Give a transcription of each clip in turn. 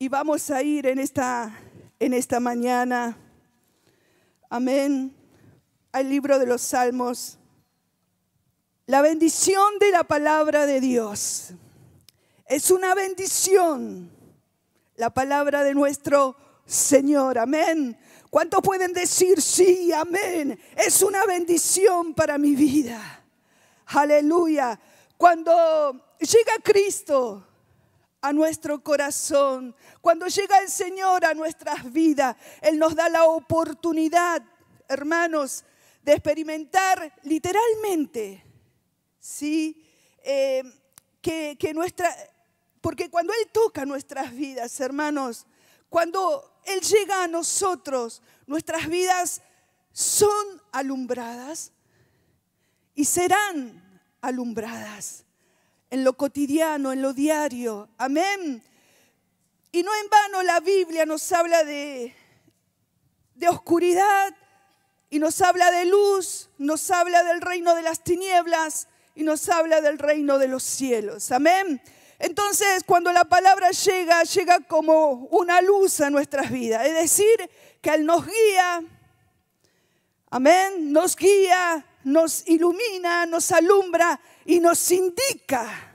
Y vamos a ir en esta mañana, amén, al libro de los Salmos. La bendición de la palabra de Dios. Es una bendición la palabra de nuestro Señor, amén. ¿Cuántos pueden decir sí, amén? Es una bendición para mi vida. Aleluya. Cuando llega Cristo a nuestro corazón, cuando llega el Señor a nuestras vidas, Él nos da la oportunidad, hermanos, de experimentar literalmente, ¿sí? Porque cuando Él toca nuestras vidas, hermanos, cuando Él llega a nosotros, nuestras vidas son alumbradas y serán alumbradas en lo cotidiano, en lo diario. Amén. Y no en vano la Biblia nos habla de oscuridad y nos habla de luz, nos habla del reino de las tinieblas y nos habla del reino de los cielos. Amén. Entonces, cuando la palabra llega como una luz a nuestras vidas. Es decir, que Él nos guía, amén, nos guía, nos ilumina, nos alumbra y nos indica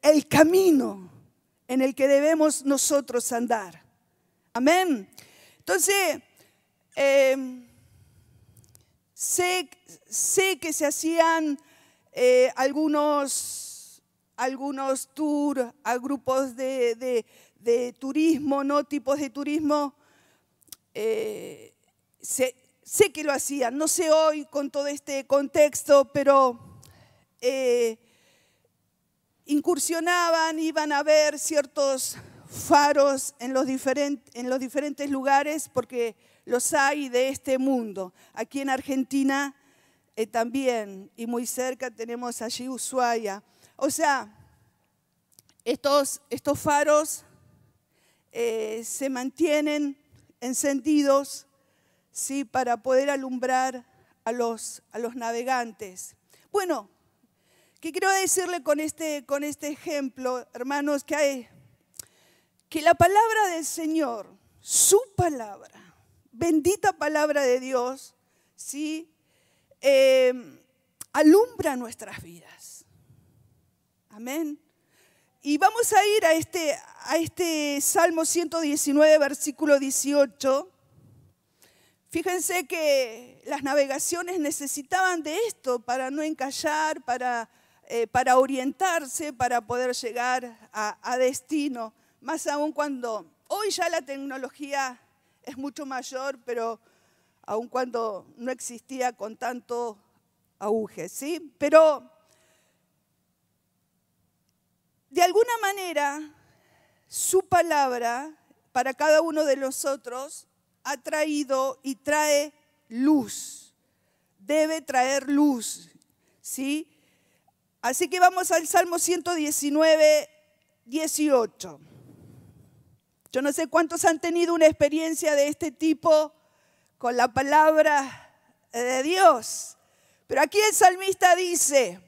el camino en el que debemos nosotros andar. Amén. Entonces, sé que se hacían algunos tours a grupos de turismo, ¿no? Tipos de turismo. Sé que lo hacían, no sé hoy con todo este contexto, pero incursionaban, iban a ver ciertos faros en los diferentes lugares, porque los hay de este mundo. Aquí en Argentina también, y muy cerca tenemos allí Ushuaia. O sea, estos faros se mantienen encendidos, ¿sí? Para poder alumbrar a los navegantes. Bueno, ¿qué quiero decirle con este ejemplo, hermanos? Que la palabra del Señor, su palabra, bendita palabra de Dios, ¿sí? Alumbra nuestras vidas. Amén. Y vamos a ir a este Salmo 119, versículo 18. Fíjense que las navegaciones necesitaban de esto para no encallar, para orientarse, para poder llegar a destino. Más aún cuando hoy ya la tecnología es mucho mayor, pero aún cuando no existía con tanto auge, ¿sí? Pero de alguna manera, su palabra para cada uno de nosotros ha traído y trae luz. Debe traer luz, ¿sí? Así que vamos al Salmo 119, 18. Yo no sé cuántos han tenido una experiencia de este tipo con la palabra de Dios, pero aquí el salmista dice: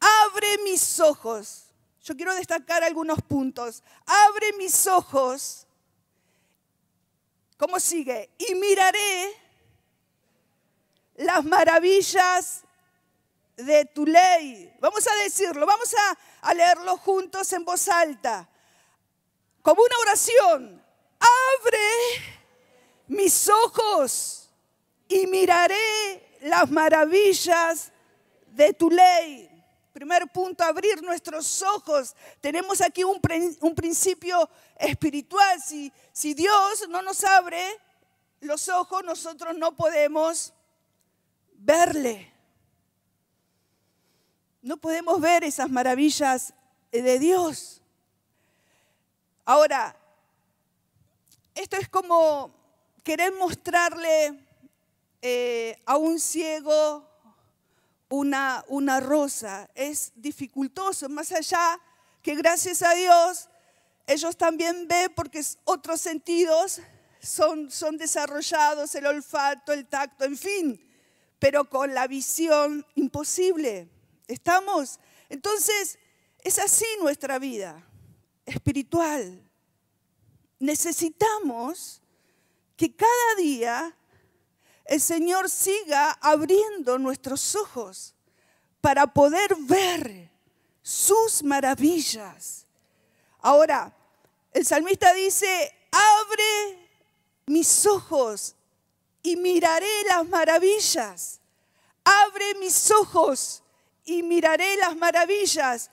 abre mis ojos. Yo quiero destacar algunos puntos. Abre mis ojos. ¿Cómo sigue? Y miraré las maravillas de tu ley. Vamos a decirlo, vamos a leerlo juntos en voz alta. Como una oración. Abre mis ojos y miraré las maravillas de tu ley. Primer punto, abrir nuestros ojos. Tenemos aquí un principio espiritual. Si Dios no nos abre los ojos, nosotros no podemos verle. No podemos ver esas maravillas de Dios. Ahora, esto es como querer mostrarle a un ciego una rosa. Es dificultoso, más allá que gracias a Dios ellos también ven, porque otros sentidos son desarrollados, el olfato, el tacto, en fin, pero con la visión imposible. ¿Estamos? Entonces es así nuestra vida espiritual. necesitamos que cada día el Señor siga abriendo nuestros ojos para poder ver sus maravillas. Ahora, el salmista dice, abre mis ojos y miraré las maravillas. Abre mis ojos y miraré las maravillas.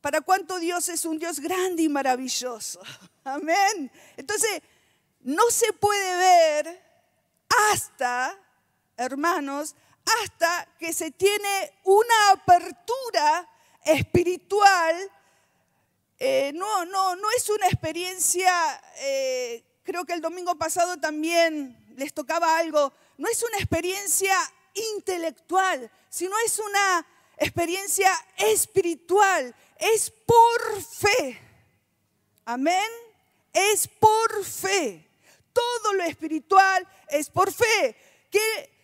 ¿Para cuánto Dios es un Dios grande y maravilloso? Amén. Entonces, no se puede ver hasta, hermanos, hasta que se tiene una apertura espiritual. No es una experiencia, creo que el domingo pasado también les tocaba algo, no es una experiencia intelectual, sino es una experiencia espiritual, es por fe. Amén, es por fe. Todo lo espiritual es por fe. Que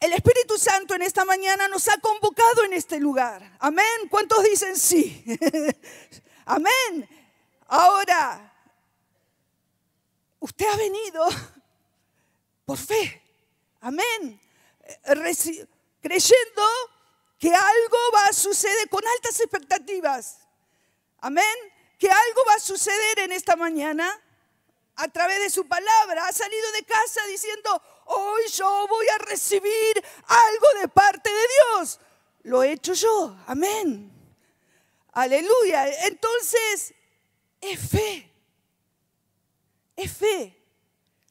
el Espíritu Santo en esta mañana nos ha convocado en este lugar. Amén. ¿Cuántos dicen sí? Amén. Ahora, usted ha venido por fe. Amén. Creyendo que algo va a suceder con altas expectativas. Amén. Que algo va a suceder en esta mañana. A través de su palabra, ha salido de casa diciendo, hoy yo voy a recibir algo de parte de Dios. Lo he hecho yo, amén. Aleluya. Entonces, es fe. Es fe.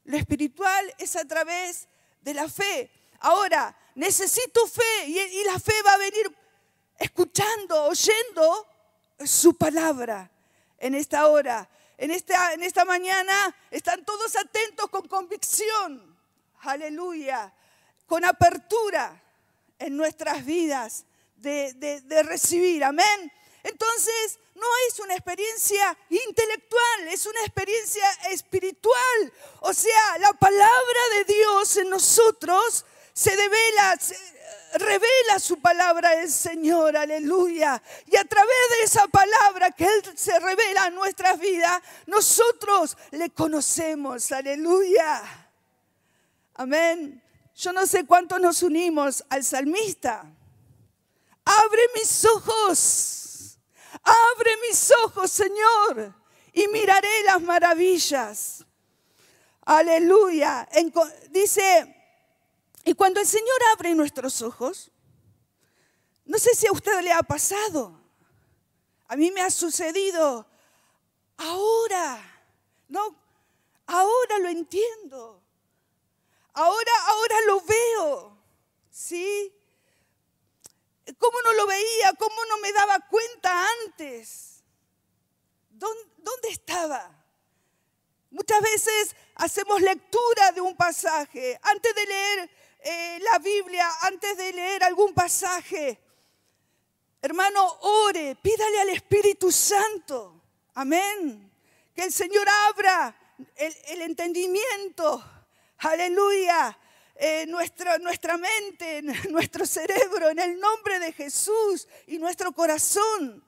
Lo espiritual es a través de la fe. Ahora, necesito fe y la fe va a venir escuchando, oyendo su palabra en esta hora. En esta mañana están todos atentos con convicción, aleluya, con apertura en nuestras vidas de recibir, amén. Entonces, no es una experiencia intelectual, es una experiencia espiritual. O sea, la palabra de Dios en nosotros se devela, revela su palabra el Señor, aleluya. Y a través de esa palabra que Él se revela a nuestras vidas, nosotros le conocemos, aleluya. Amén. Yo no sé cuántos nos unimos al salmista. Abre mis ojos, abre mis ojos, Señor, y miraré las maravillas. Aleluya. Dice... Y cuando el Señor abre nuestros ojos, no sé si a usted le ha pasado, a mí me ha sucedido, ahora, no, ahora lo entiendo, ahora lo veo, ¿sí? ¿Cómo no lo veía? ¿Cómo no me daba cuenta antes? ¿Dónde estaba? Muchas veces hacemos lectura de un pasaje, antes de leer la Biblia, antes de leer algún pasaje, hermano, ore, pídale al Espíritu Santo, amén, que el Señor abra el entendimiento, aleluya, nuestra mente, nuestro cerebro, en el nombre de Jesús, y nuestro corazón.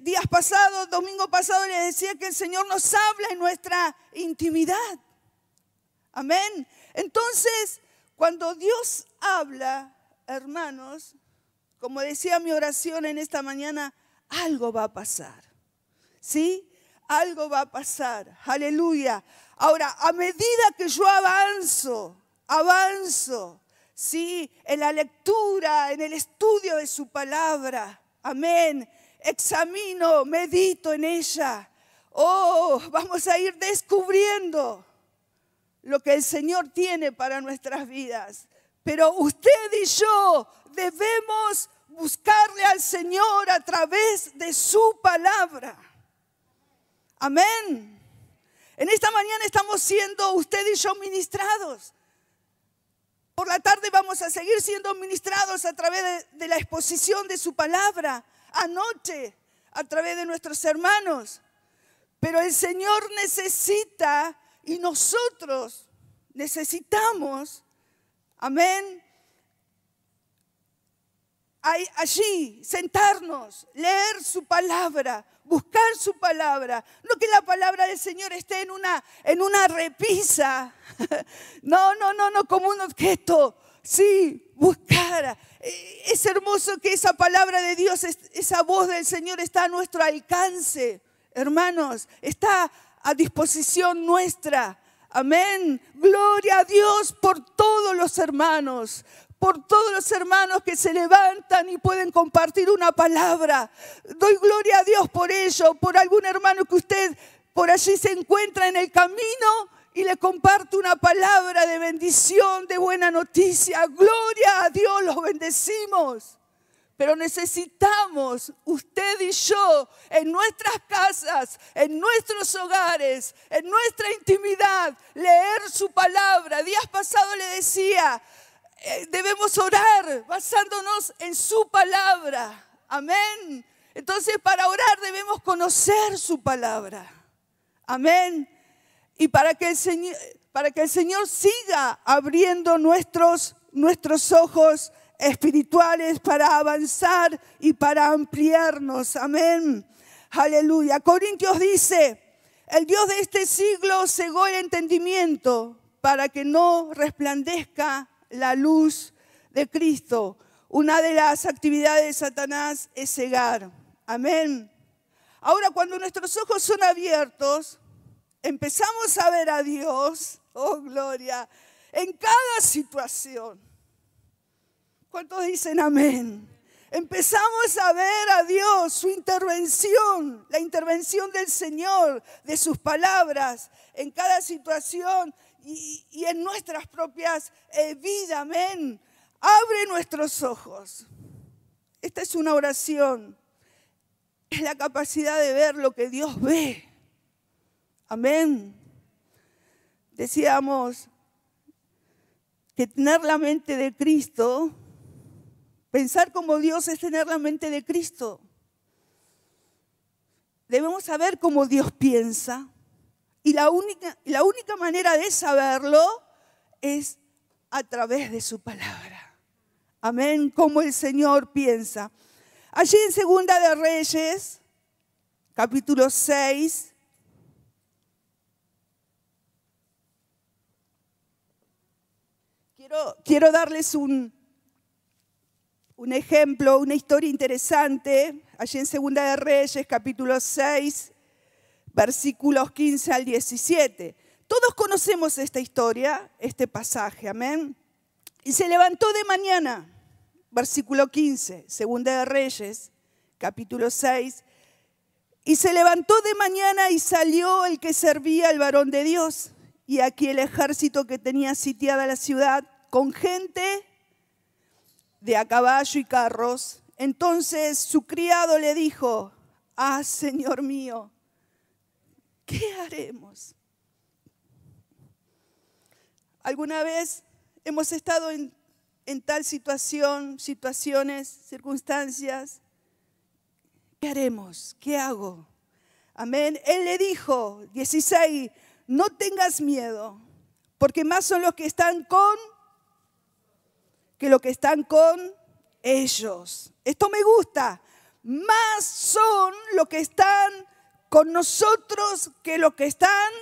Días pasados, domingo pasado, les decía que el Señor nos habla en nuestra intimidad, amén. Entonces, cuando Dios habla, hermanos, como decía mi oración en esta mañana, algo va a pasar, ¿sí? Algo va a pasar, aleluya. Ahora, a medida que yo avanzo, ¿sí? En la lectura, en el estudio de su palabra, amén, examino, medito en ella. Oh, vamos a ir descubriendo lo que el Señor tiene para nuestras vidas. Pero usted y yo debemos buscarle al Señor a través de su palabra. Amén. En esta mañana estamos siendo usted y yo ministrados. Por la tarde vamos a seguir siendo ministrados a través de la exposición de su palabra. Anoche, a través de nuestros hermanos. Pero el Señor necesita... Y nosotros necesitamos, amén, allí, sentarnos, leer su palabra, buscar su palabra. No que la palabra del Señor esté en una repisa. No, como un objeto. Sí, buscar. Es hermoso que esa palabra de Dios, esa voz del Señor está a nuestro alcance. Hermanos, está a disposición nuestra. Amén. Gloria a Dios por todos los hermanos. Por todos los hermanos que se levantan y pueden compartir una palabra. Doy gloria a Dios por ello, por algún hermano que usted por allí se encuentra en el camino y le comparte una palabra de bendición, de buena noticia. Gloria a Dios, los bendecimos. Pero necesitamos, usted y yo, en nuestras casas, en nuestros hogares, en nuestra intimidad, leer su palabra. Días pasados le decía, debemos orar basándonos en su palabra. Amén. Entonces, para orar debemos conocer su palabra. Amén. Y para que el Señor siga abriendo nuestros ojos espirituales para avanzar y para ampliarnos. Amén. Aleluya. Corintios dice, el Dios de este siglo cegó el entendimiento para que no resplandezca la luz de Cristo. Una de las actividades de Satanás es cegar. Amén. Ahora, cuando nuestros ojos son abiertos, empezamos a ver a Dios, oh gloria, en cada situación. ¿Cuántos dicen amén? Empezamos a ver a Dios, su intervención, la intervención del Señor, de sus palabras, en cada situación. Y en nuestras propias vidas, amén. Abre nuestros ojos. Esta es una oración. Es la capacidad de ver lo que Dios ve. Amén. Decíamos que tener la mente de Cristo, pensar como Dios es tener la mente de Cristo. Debemos saber cómo Dios piensa. Y la única manera de saberlo es a través de su palabra. Amén, como el Señor piensa. Allí en Segunda de Reyes, capítulo 6. Quiero darles un ejemplo, una historia interesante. Allí en Segunda de Reyes, capítulo 6. Versículos 15 al 17. Todos conocemos esta historia, este pasaje, amén. Y se levantó de mañana, versículo 15, Segunda de Reyes, capítulo 6. Y se levantó de mañana y salió el que servía al varón de Dios. Y aquí el ejército que tenía sitiada la ciudad con gente de a caballo y carros. Entonces su criado le dijo, ah, Señor mío, ¿qué haremos? ¿Alguna vez hemos estado en tal situación, situaciones, circunstancias? ¿Qué haremos? ¿Qué hago? Amén. Él le dijo, 16, no tengas miedo, porque más son los que están con, que los que están con ellos. Esto me gusta. Más son los que están con nosotros que los que están,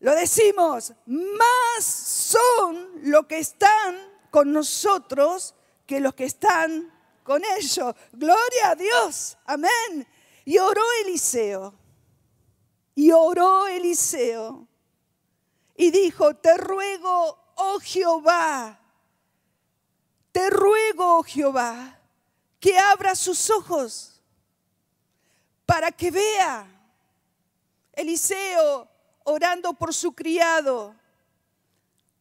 lo decimos, más son los que están con nosotros que los que están con ellos. Gloria a Dios, amén. Y oró Eliseo y dijo, te ruego, oh Jehová, que abra sus ojos para que vea. Eliseo orando por su criado,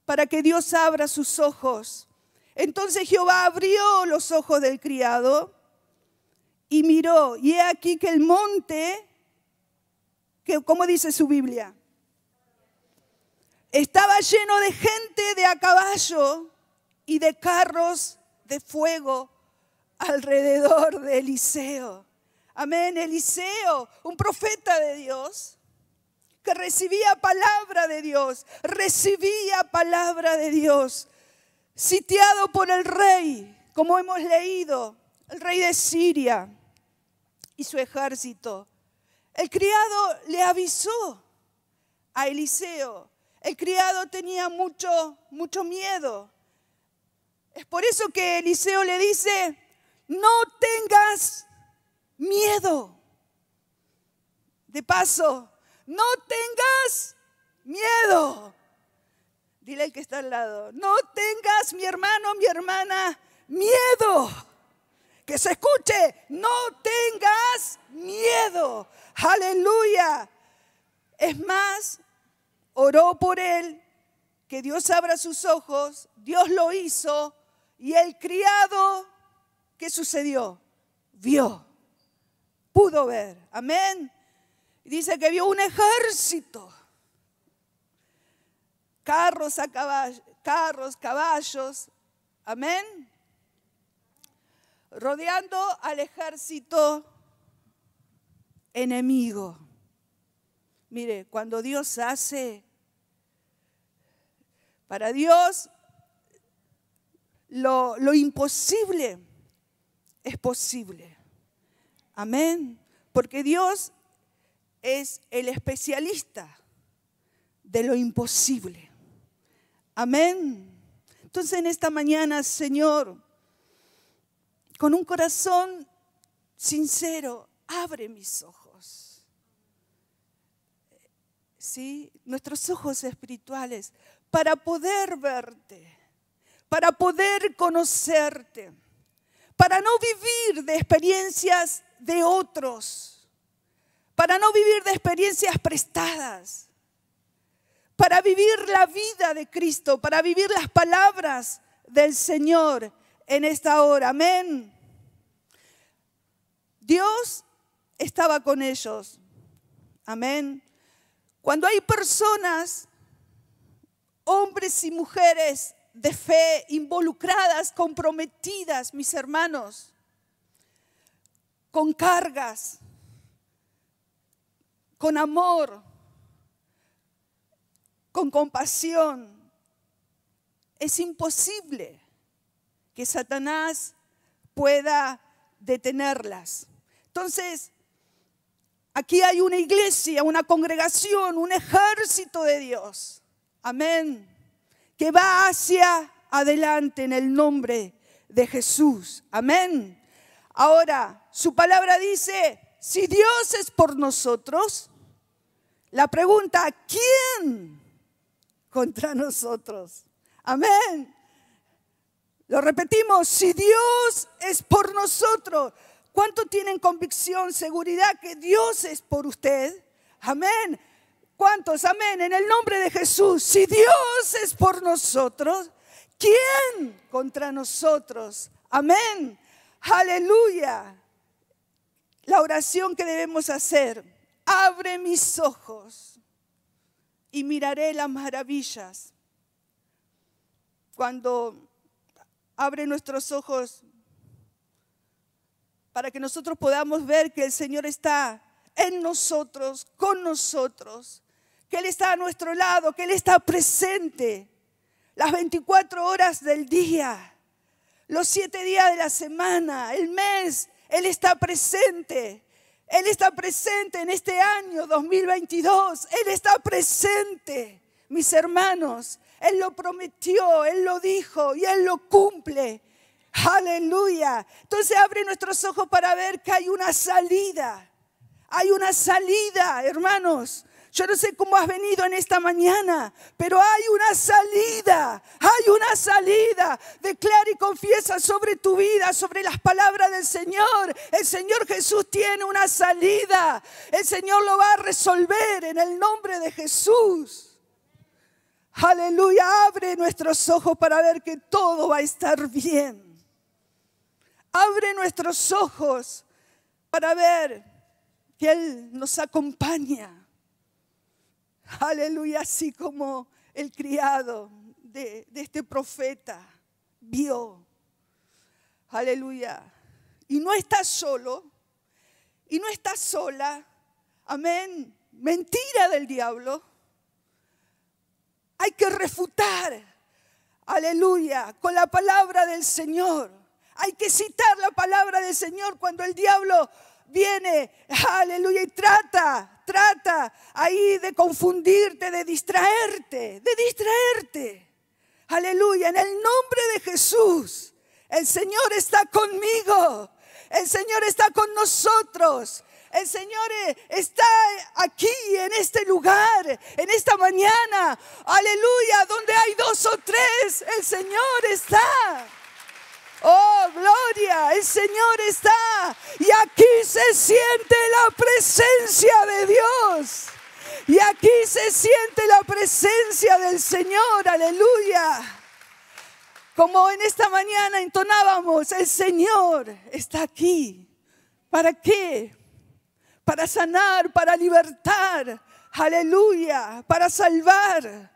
para que Dios abra sus ojos. Entonces Jehová abrió los ojos del criado y miró, y he aquí que el monte, que ¿cómo dice su Biblia? Estaba lleno de gente de a caballo y de carros de fuego alrededor de Eliseo. Amén, Eliseo, un profeta de Dios, que recibía palabra de Dios, sitiado por el rey, Como hemos leído, el rey de Siria y su ejército. El criado le avisó a Eliseo. El criado tenía mucho miedo. Es por eso que Eliseo le dice, no tengas miedo. De paso, no tengas miedo. Dile al que está al lado, no tengas, mi hermano, mi hermana, miedo. Que se escuche, no tengas miedo. Aleluya. Es más, oró por él, que Dios abra sus ojos, Dios lo hizo y el criado, ¿qué sucedió? Vio, pudo ver, amén. Dice que vio un ejército, carros, caballos, amén, rodeando al ejército enemigo. Mire, cuando Dios hace, para Dios lo imposible es posible. Amén. Porque Dios es el especialista de lo imposible. Amén. Entonces en esta mañana, Señor, con un corazón sincero, abre mis ojos. ¿Sí? Nuestros ojos espirituales, para poder verte, para poder conocerte, para no vivir de experiencias de otros, para no vivir de experiencias prestadas, para vivir la vida de Cristo, para vivir las palabras del Señor en esta hora. Amén. Dios estaba con ellos. Amén. Cuando hay personas, hombres y mujeres de fe, involucradas, comprometidas, mis hermanos, con cargas, con amor, con compasión, es imposible que Satanás pueda detenerlas. Entonces, aquí hay una iglesia, una congregación, un ejército de Dios. Amén. Que va hacia adelante en el nombre de Jesús. Amén. Ahora, su palabra dice, si Dios es por nosotros, la pregunta, ¿quién contra nosotros? Amén. Lo repetimos, si Dios es por nosotros. ¿Cuánto tienen convicción, seguridad que Dios es por usted? Amén. ¿Cuántos? Amén. En el nombre de Jesús. Si Dios es por nosotros, ¿quién contra nosotros? Amén. Aleluya. La oración que debemos hacer. Abre mis ojos y miraré las maravillas. Cuando abre nuestros ojos, para que nosotros podamos ver que el Señor está en nosotros, con nosotros, que Él está a nuestro lado, que Él está presente las 24 horas del día, los 7 días de la semana, el mes, Él está presente. Él está presente en este año 2022, Él está presente, mis hermanos. Él lo prometió, Él lo dijo y Él lo cumple. Aleluya. Entonces abre nuestros ojos para ver que hay una salida. Hay una salida, hermanos. Yo no sé cómo has venido en esta mañana, pero hay una salida. Hay una salida. Declara y confiesa sobre tu vida, sobre las palabras del Señor. El Señor Jesús tiene una salida. El Señor lo va a resolver en el nombre de Jesús. Aleluya, abre nuestros ojos para ver que todo va a estar bien. Abre nuestros ojos para ver que Él nos acompaña. Aleluya, así como el criado de este profeta vio. Aleluya. Y no está solo, y no está sola. Amén. Mentira del diablo. Hay que refutar, aleluya, con la palabra del Señor. Hay que citar la palabra del Señor cuando el diablo viene, aleluya, y trata ahí de confundirte, de distraerte. Aleluya, en el nombre de Jesús, el Señor está conmigo, el Señor está con nosotros. El Señor está aquí, en este lugar, en esta mañana. Aleluya, donde hay dos o tres, el Señor está. Oh, gloria, el Señor está. Y aquí se siente la presencia de Dios. Y aquí se siente la presencia del Señor, aleluya. Como en esta mañana entonábamos, el Señor está aquí. ¿Para qué? Para sanar, para libertar, aleluya, para salvar.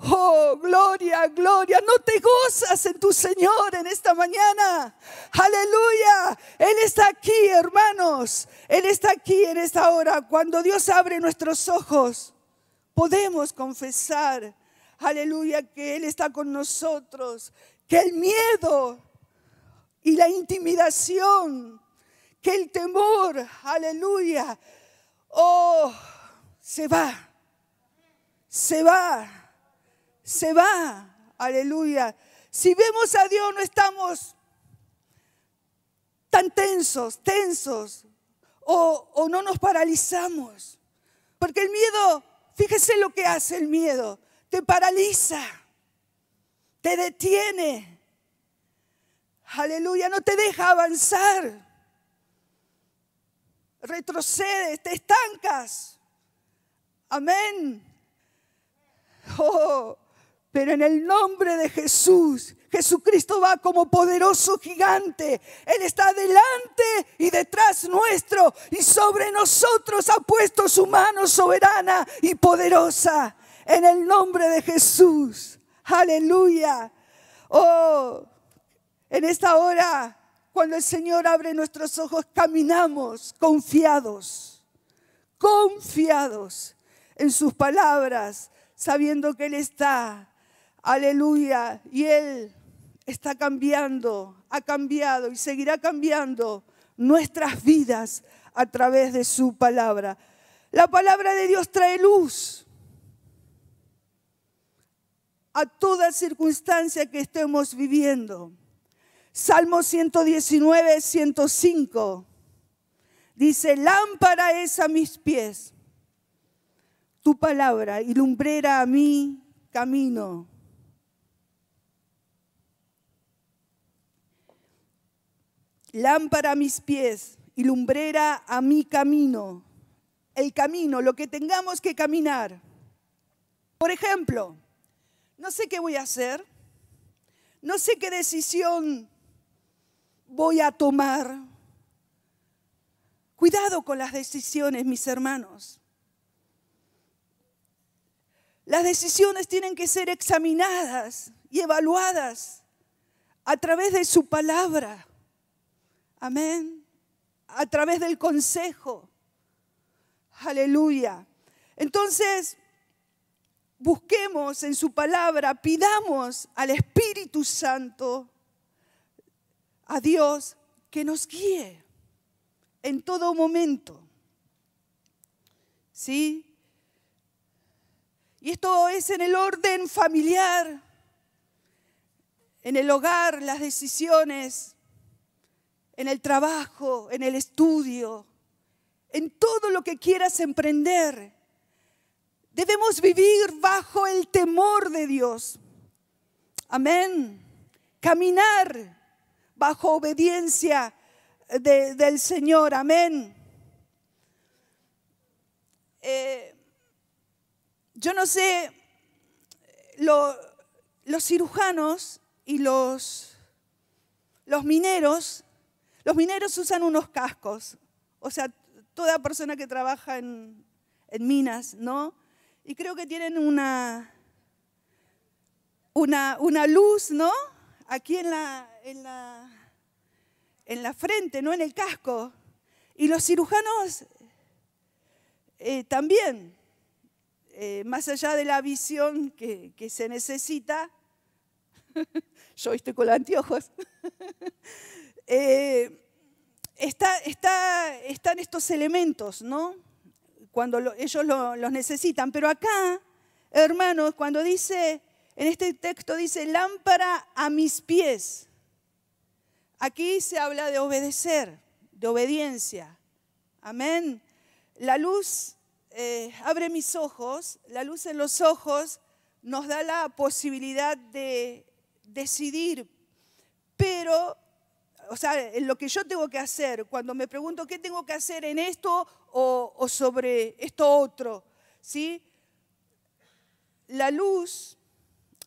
Oh, gloria, gloria, no te gozas en tu Señor en esta mañana, aleluya. Él está aquí, hermanos, Él está aquí en esta hora. Cuando Dios abre nuestros ojos, podemos confesar, aleluya, que Él está con nosotros, que el miedo y la intimidación, que el temor, aleluya, oh, se va, aleluya. Si vemos a Dios no estamos tan tensos o no nos paralizamos. Porque el miedo, fíjese lo que hace el miedo, te paraliza, te detiene, aleluya, no te deja avanzar. Retrocedes, te estancas. Amén. Oh, pero en el nombre de Jesús, Jesucristo va como poderoso gigante. Él está delante y detrás nuestro, y sobre nosotros ha puesto su mano soberana y poderosa. En el nombre de Jesús. Aleluya. Oh, en esta hora, cuando el Señor abre nuestros ojos, caminamos confiados en sus palabras, sabiendo que Él está, aleluya, y Él está cambiando, ha cambiado y seguirá cambiando nuestras vidas a través de su palabra. La palabra de Dios trae luz a toda circunstancia que estemos viviendo. Salmo 119, 105, dice: lámpara es a mis pies tu palabra y lumbrera a mi camino. Lámpara a mis pies y lumbrera a mi camino. El camino, lo que tengamos que caminar. Por ejemplo, no sé qué voy a hacer, no sé qué decisión voy a tomar. Cuidado con las decisiones, mis hermanos. Las decisiones tienen que ser examinadas y evaluadas a través de su palabra. Amén. A través del consejo. Aleluya. Entonces, busquemos en su palabra, pidamos al Espíritu Santo, a Dios, que nos guíe en todo momento. ¿Sí? Y esto es en el orden familiar, en el hogar, las decisiones, en el trabajo, en el estudio, en todo lo que quieras emprender. Debemos vivir bajo el temor de Dios. Amén. Caminar bajo obediencia del Señor. Amén. Yo no sé, los cirujanos y los mineros, usan unos cascos. O sea, toda persona que trabaja en minas, ¿no? Y creo que tienen una luz, ¿no? Aquí en la frente, ¿no? En el casco. Y los cirujanos también. Más allá de la visión que se necesita, yo estoy con los anteojos. Están estos elementos, ¿no? Cuando ellos los necesitan. Pero acá, hermanos, cuando dice, en este texto dice, lámpara a mis pies. Aquí se habla de obedecer, de obediencia. Amén. La luz abre mis ojos, la luz en los ojos nos da la posibilidad de decidir, pero, o sea, lo que yo tengo que hacer, cuando me pregunto qué tengo que hacer en esto o sobre esto otro, ¿sí? La luz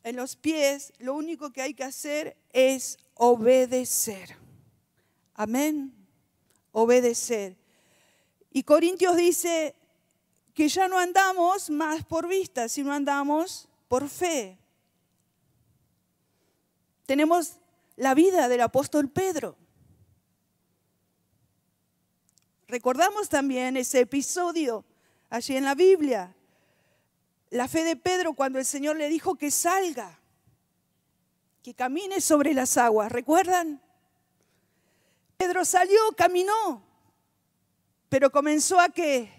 en los pies, lo único que hay que hacer es obedecer. Amén. Obedecer. Y Corintios dice que ya no andamos más por vista, sino andamos por fe. Tenemos la vida del apóstol Pedro. Recordamos también ese episodio allí en la Biblia. La fe de Pedro cuando el Señor le dijo que salga, que camine sobre las aguas. ¿Recuerdan? Pedro salió, caminó, pero comenzó a ¿qué?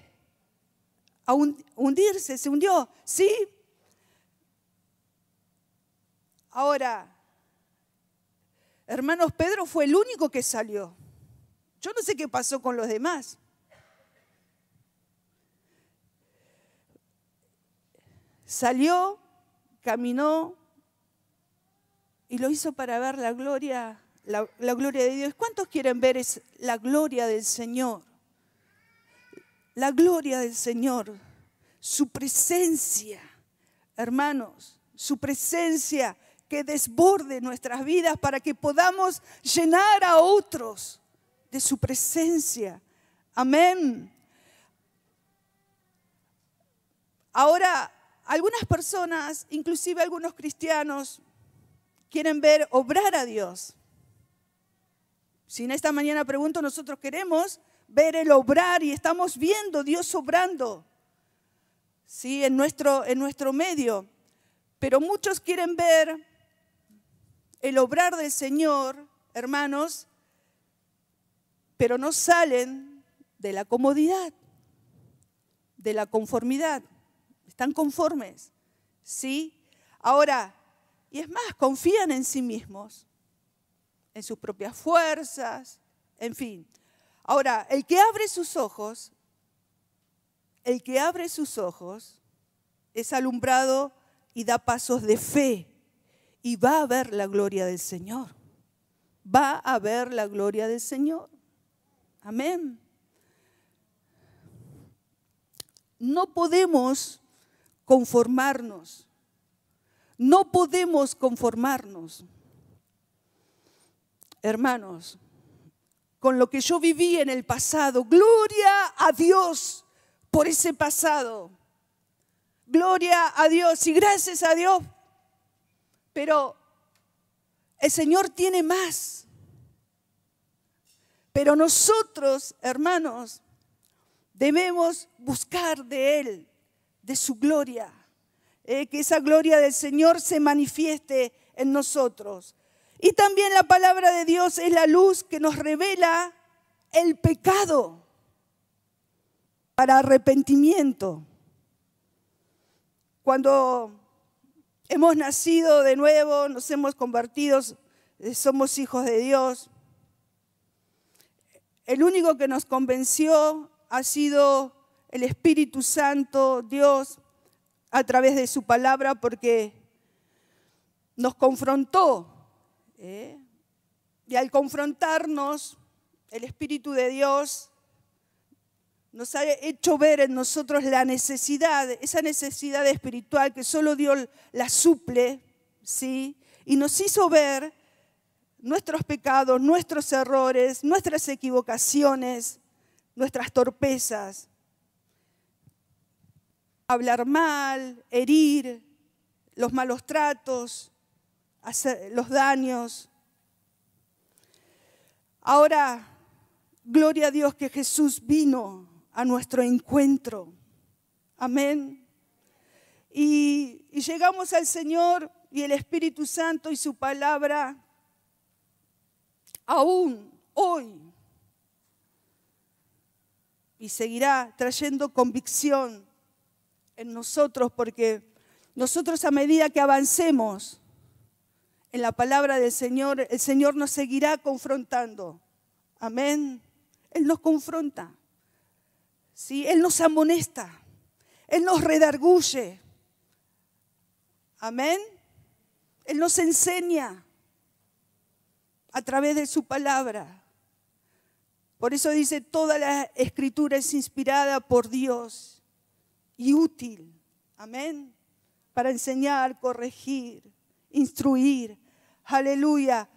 A hundirse, se hundió, ¿sí? Ahora, hermanos, Pedro fue el único que salió. Yo no sé qué pasó con los demás. Salió, caminó y lo hizo para ver la gloria, la gloria de Dios. ¿Cuántos quieren ver la gloria del Señor? La gloria del Señor, su presencia, hermanos, su presencia que desborde nuestras vidas para que podamos llenar a otros de su presencia. Amén. Ahora, algunas personas, inclusive algunos cristianos, quieren ver obrar a Dios. Si en esta mañana pregunto, nosotros queremos ver el obrar y estamos viendo Dios obrando, ¿sí? en nuestro medio. Pero muchos quieren ver el obrar del Señor, hermanos, pero no salen de la comodidad, de la conformidad. Están conformes, ¿sí? Ahora, y es más, confían en sí mismos, en sus propias fuerzas, en fin. Ahora, el que abre sus ojos es alumbrado y da pasos de fe y va a ver la gloria del Señor. Va a ver la gloria del Señor. Amén. No podemos conformarnos. No podemos conformarnos. Hermanos, con lo que yo viví en el pasado. Gloria a Dios por ese pasado. Gloria a Dios y gracias a Dios. Pero el Señor tiene más. Pero nosotros, hermanos, debemos buscar de Él, de su gloria. Que esa gloria del Señor se manifieste en nosotros. Y también la palabra de Dios es la luz que nos revela el pecado para arrepentimiento. Cuando hemos nacido de nuevo, nos hemos convertido, somos hijos de Dios. El único que nos convenció ha sido el Espíritu Santo, Dios, a través de su palabra, porque nos confrontó. Y al confrontarnos, el Espíritu de Dios nos ha hecho ver en nosotros la necesidad, esa necesidad espiritual que solo Dios la suple, ¿sí? Y nos hizo ver nuestros pecados, nuestros errores, nuestras equivocaciones, nuestras torpezas. Hablar mal, herir, los malos tratos, hacer los daños. Ahora, gloria a Dios que Jesús vino a nuestro encuentro. Amén. Y llegamos al Señor y el Espíritu Santo y su palabra aún hoy. Y seguirá trayendo convicción en nosotros, porque nosotros a medida que avancemos en la palabra del Señor, el Señor nos seguirá confrontando. Amén. Él nos confronta. ¿Sí? Él nos amonesta. Él nos redarguye. Amén. Él nos enseña a través de su palabra. Por eso dice, toda la Escritura es inspirada por Dios y útil. Amén. Para enseñar, corregir, instruir. Aleluya.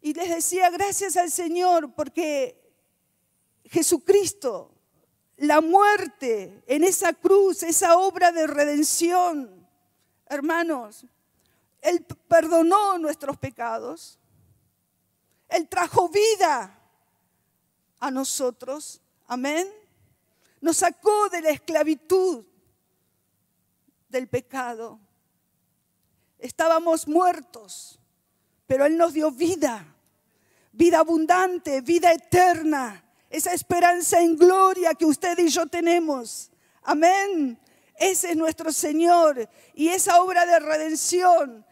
Y les decía, gracias al Señor, porque Jesucristo, la muerte en esa cruz, esa obra de redención, hermanos, Él perdonó nuestros pecados. Él trajo vida a nosotros. Amén. Nos sacó de la esclavitud del pecado. Estábamos muertos, pero Él nos dio vida, vida abundante, vida eterna, esa esperanza en gloria que usted y yo tenemos. Amén. Ese es nuestro Señor y esa obra de redención.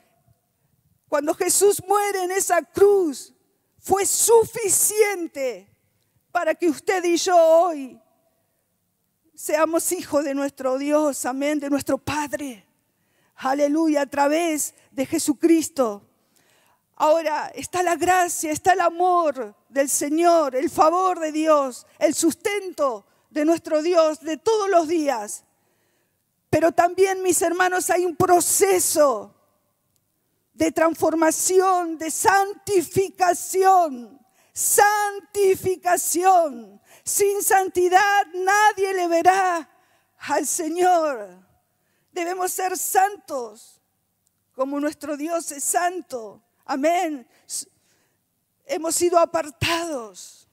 Cuando Jesús muere en esa cruz, fue suficiente para que usted y yo hoy seamos hijos de nuestro Dios, amén, de nuestro Padre. Aleluya, a través de Jesucristo. Ahora está la gracia, está el amor del Señor, el favor de Dios, el sustento de nuestro Dios de todos los días. Pero también, mis hermanos, hay un proceso de transformación, de santificación. Santificación. Sin santidad nadie le verá al Señor. Debemos ser santos, como nuestro Dios es santo. Amén. Hemos sido apartados,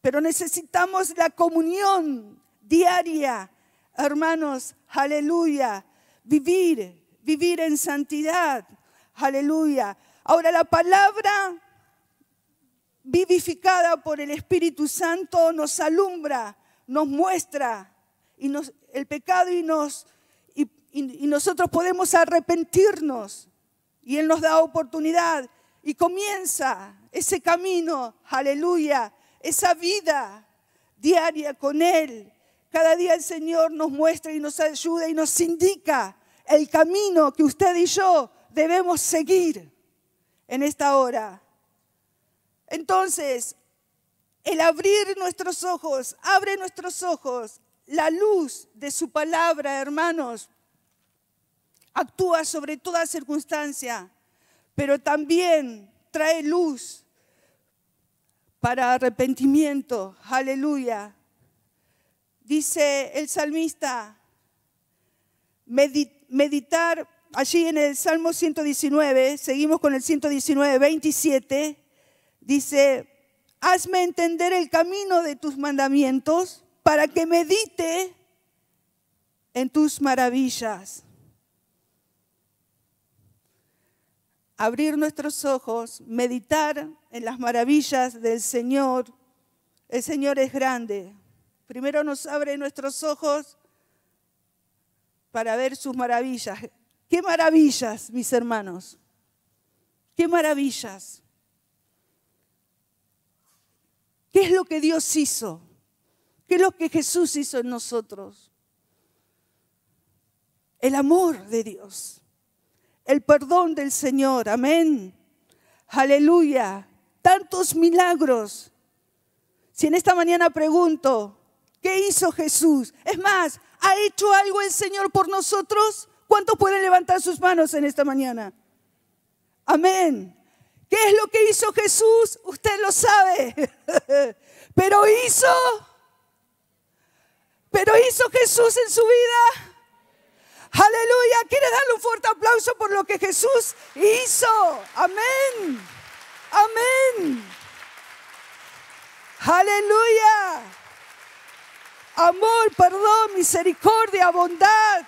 pero necesitamos la comunión diaria, hermanos. Aleluya. Vivir en santidad. Aleluya. Ahora, la palabra vivificada por el Espíritu Santo nos alumbra, nos muestra el pecado y nosotros podemos arrepentirnos, y Él nos da oportunidad y comienza ese camino. Aleluya. Esa vida diaria con Él. Cada día el Señor nos muestra y nos ayuda y nos indica el camino que usted y yo debemos seguir en esta hora. Entonces, el abrir nuestros ojos, abre nuestros ojos, la luz de su palabra, hermanos, actúa sobre toda circunstancia, pero también trae luz para arrepentimiento. Aleluya. Dice el salmista, meditar allí en el Salmo 119, seguimos con el 119, 27, dice, hazme entender el camino de tus mandamientos para que medite en tus maravillas. Abrir nuestros ojos, meditar en las maravillas del Señor. El Señor es grande. Primero nos abre nuestros ojos para ver sus maravillas. ¿Qué maravillas, mis hermanos? ¿Qué maravillas? ¿Qué es lo que Dios hizo? ¿Qué es lo que Jesús hizo en nosotros? El amor de Dios, el perdón del Señor. Amén. Aleluya. Tantos milagros. Si en esta mañana pregunto, ¿qué hizo Jesús? Es más, ¿ha hecho algo el Señor por nosotros? ¿Cuántos pueden levantar sus manos en esta mañana? Amén. ¿Qué es lo que hizo Jesús? Usted lo sabe. Pero hizo Jesús en su vida. Aleluya. ¿Quiere darle un fuerte aplauso por lo que Jesús hizo? Amén. Amén. Aleluya. Amor, perdón, misericordia, bondad,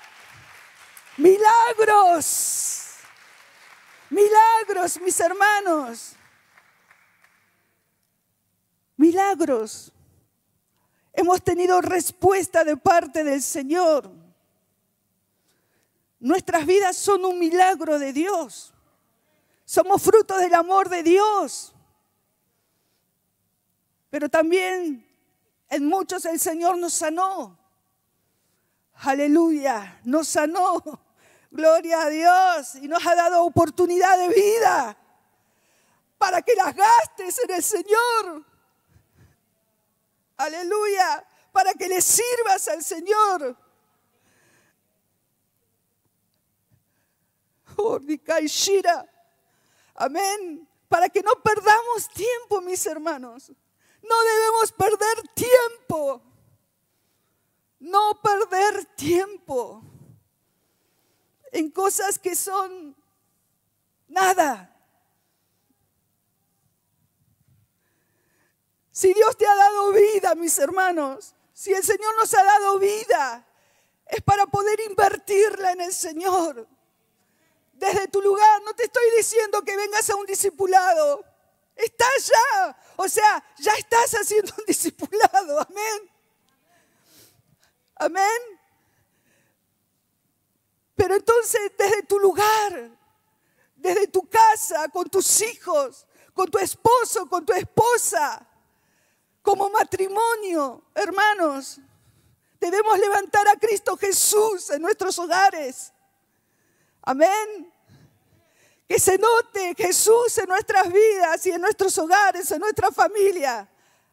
Milagros, milagros, mis hermanos, milagros. Hemos tenido respuesta de parte del Señor. Nuestras vidas son un milagro de Dios. Somos fruto del amor de Dios. Pero también en muchos el Señor nos sanó. Aleluya, nos sanó. Gloria a Dios. Y nos ha dado oportunidad de vida para que las gastes en el Señor. Aleluya, para que le sirvas al Señor. Amén. Para que no perdamos tiempo, mis hermanos. No debemos perder tiempo. No perder tiempo en cosas que son nada. Si Dios te ha dado vida, mis hermanos, si el Señor nos ha dado vida, es para poder invertirla en el Señor. Desde tu lugar, no te estoy diciendo que vengas a un discipulado. Estás ya, o sea, ya estás haciendo un discipulado, amén. Amén. Pero entonces, desde tu lugar, desde tu casa, con tus hijos, con tu esposo, con tu esposa, como matrimonio, hermanos, debemos levantar a Cristo Jesús en nuestros hogares. Amén. Que se note Jesús en nuestras vidas y en nuestros hogares, en nuestra familia.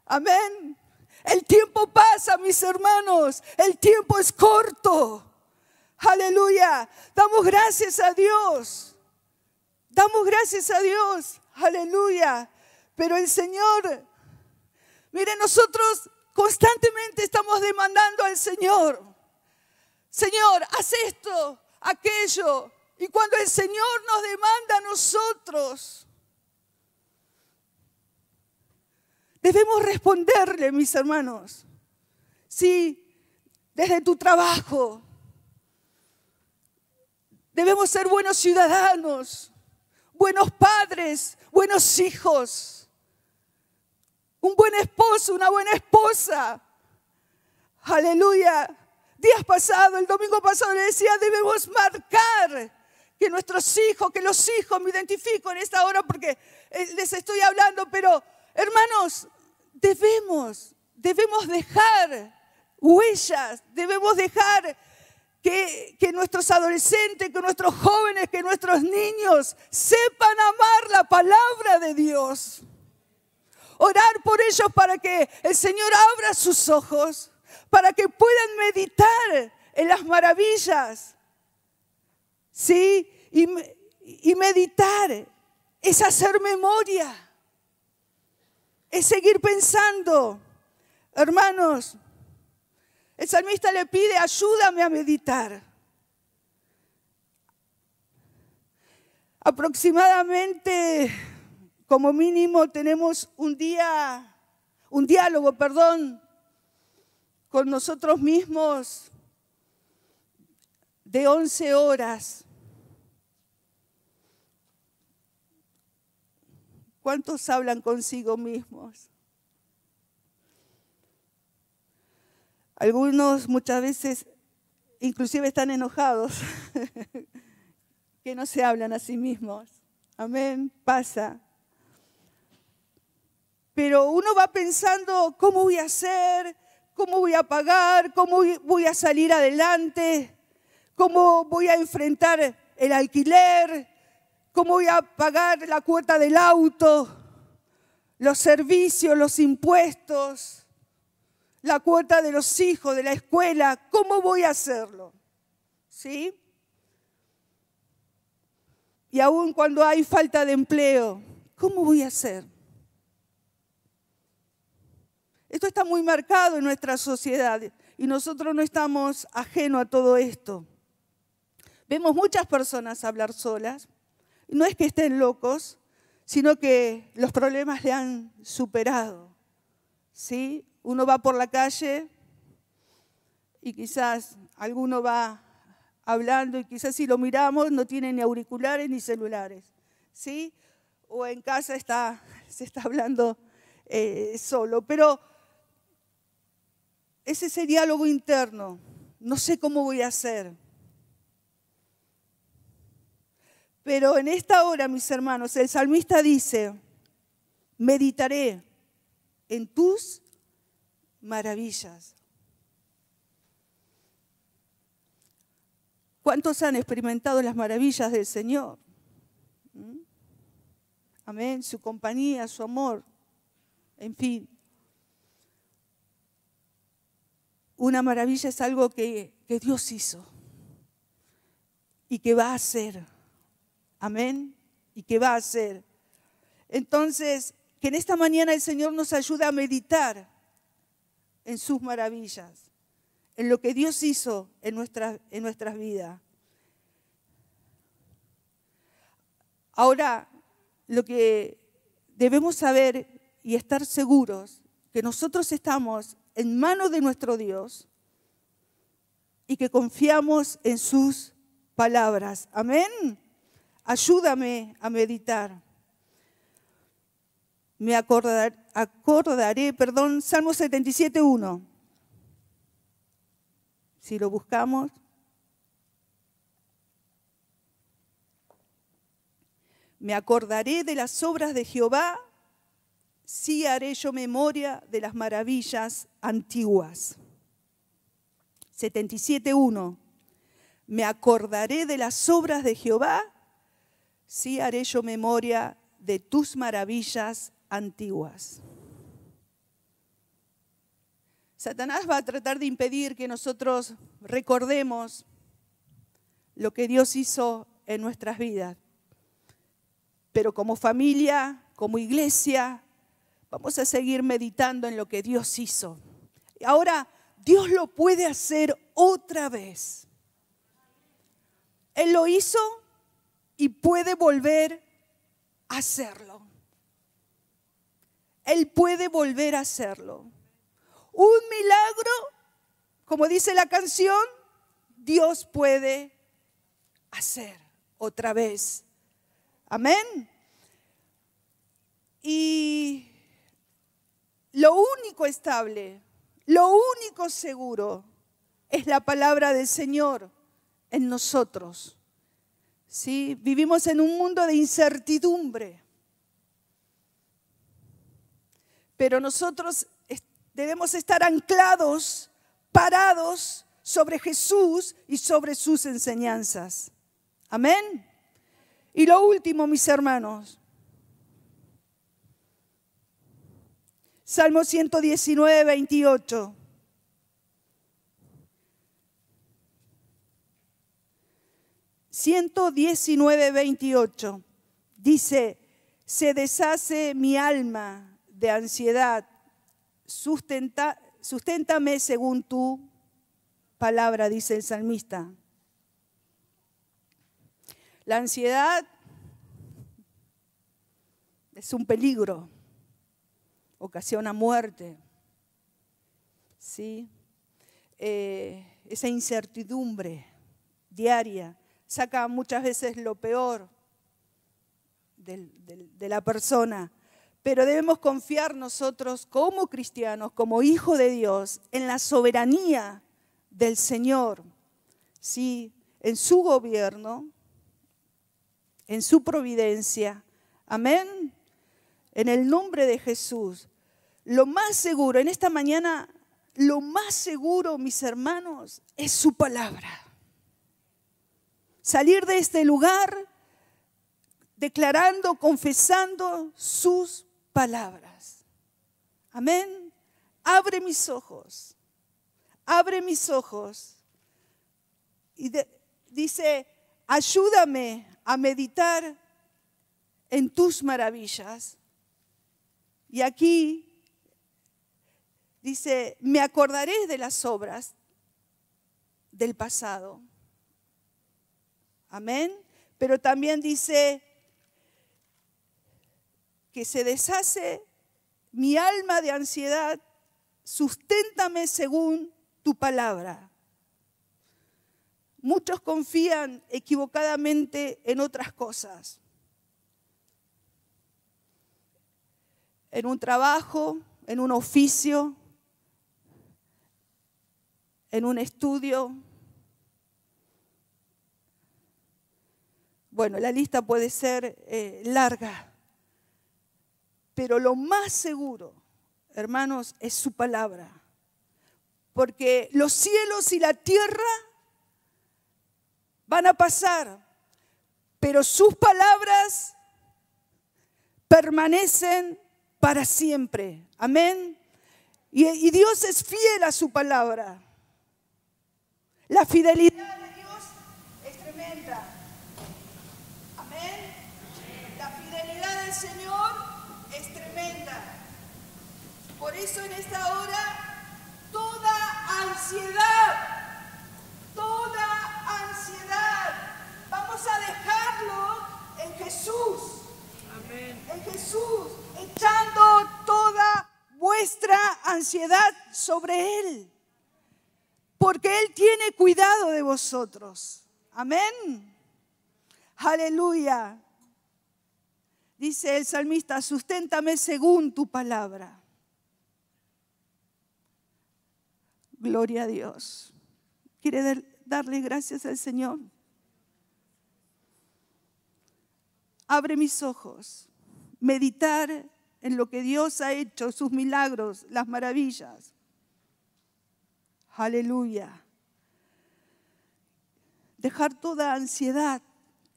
Amén. El tiempo pasa, mis hermanos. El tiempo es corto. Aleluya. Damos gracias a Dios. Damos gracias a Dios. Aleluya. Pero el Señor... Mire, nosotros constantemente estamos demandando al Señor. Señor, haz esto, aquello. Y cuando el Señor nos demanda a nosotros, debemos responderle, mis hermanos. Sí, desde tu trabajo. Debemos ser buenos ciudadanos, buenos padres, buenos hijos. Un buen esposo, una buena esposa. Aleluya. Días pasados, el domingo pasado le decía, debemos marcar que nuestros hijos, que los hijos, me identifico en esta hora porque les estoy hablando, pero hermanos, debemos dejar huellas, debemos dejar que nuestros adolescentes, que nuestros jóvenes, que nuestros niños sepan amar la palabra de Dios. Orar por ellos para que el Señor abra sus ojos, para que puedan meditar en las maravillas, ¿sí? Y meditar es hacer memoria, es seguir pensando. Hermanos, el salmista le pide, ayúdame a meditar. Aproximadamente... Como mínimo tenemos un diálogo, perdón, con nosotros mismos de 11 horas. ¿Cuántos hablan consigo mismos? Algunos muchas veces inclusive están enojados que no se hablan a sí mismos. Amén, pasa. Pero uno va pensando, ¿cómo voy a hacer? ¿Cómo voy a pagar? ¿Cómo voy a salir adelante? ¿Cómo voy a enfrentar el alquiler? ¿Cómo voy a pagar la cuota del auto? Los servicios, los impuestos, la cuota de los hijos, de la escuela. ¿Cómo voy a hacerlo? ¿Sí? Y aún cuando hay falta de empleo, ¿cómo voy a hacer? Esto está muy marcado en nuestra sociedad y nosotros no estamos ajenos a todo esto. Vemos muchas personas hablar solas. No es que estén locos, sino que los problemas le han superado. ¿Sí? Uno va por la calle y quizás alguno va hablando, y quizás si lo miramos no tiene ni auriculares ni celulares, ¿sí? O en casa se está hablando solo. Pero es ese diálogo interno, no sé cómo voy a hacer. Pero en esta hora, mis hermanos, el salmista dice, meditaré en tus maravillas. ¿Cuántos han experimentado las maravillas del Señor? ¿Mm? Amén, su compañía, su amor, en fin. Una maravilla es algo que Dios hizo y que va a hacer. Amén. ¿Y qué va a hacer? Entonces, que en esta mañana el Señor nos ayude a meditar en sus maravillas, en lo que Dios hizo en nuestras vidas. Ahora, lo que debemos saber y estar seguros, que nosotros estamos en manos de nuestro Dios y que confiamos en sus palabras. Amén. Ayúdame a meditar. Me acordaré, Salmo 77:1. Si lo buscamos. Me acordaré de las obras de Jehová, sí haré yo memoria de las maravillas antiguas. 77:1. Me acordaré de las obras de Jehová, sí haré yo memoria de tus maravillas antiguas. Satanás va a tratar de impedir que nosotros recordemos lo que Dios hizo en nuestras vidas. Pero como familia, como iglesia, vamos a seguir meditando en lo que Dios hizo. Ahora, Dios lo puede hacer otra vez. Él lo hizo y puede volver a hacerlo. Él puede volver a hacerlo. Un milagro, como dice la canción, Dios puede hacer otra vez. Amén. Y lo único estable, lo único seguro es la palabra del Señor en nosotros. ¿Sí? Vivimos en un mundo de incertidumbre, pero nosotros debemos estar anclados, parados sobre Jesús y sobre sus enseñanzas. Amén. Y lo último, mis hermanos, Salmo 119:28. Dice, se deshace mi alma de ansiedad, susténtame según tu palabra, dice el salmista. La ansiedad es un peligro, ocasiona muerte, ¿sí? Esa incertidumbre diaria saca muchas veces lo peor de la persona. Pero debemos confiar nosotros como cristianos, como hijos de Dios, en la soberanía del Señor, ¿sí? En su gobierno, en su providencia. Amén. En el nombre de Jesús. Lo más seguro, en esta mañana, lo más seguro, mis hermanos, es su palabra. Salir de este lugar declarando, confesando sus palabras. Amén. Abre mis ojos. Abre mis ojos. Y dice, ayúdame a meditar en tus maravillas. Y aquí dice, me acordaré de las obras del pasado. Amén. Pero también dice que se deshace mi alma de ansiedad, susténtame según tu palabra. Muchos confían equivocadamente en otras cosas. En un trabajo, en un oficio, en un estudio. Bueno, la lista puede ser larga, pero lo más seguro, hermanos, es su palabra. Porque los cielos y la tierra van a pasar, pero sus palabras permanecen para siempre. Amén. Y Dios es fiel a su palabra. La fidelidad de Dios es tremenda. Amén. La fidelidad del Señor es tremenda. Por eso en esta hora, toda ansiedad, vamos a dejarlo en Jesús. Amén. En Jesús, echando toda vuestra ansiedad sobre Él. Porque Él tiene cuidado de vosotros. Amén. Aleluya. Dice el salmista, susténtame según tu palabra. Gloria a Dios. ¿Quiere darle gracias al Señor? Abre mis ojos. Meditar en lo que Dios ha hecho, sus milagros, las maravillas. Aleluya. Dejar toda ansiedad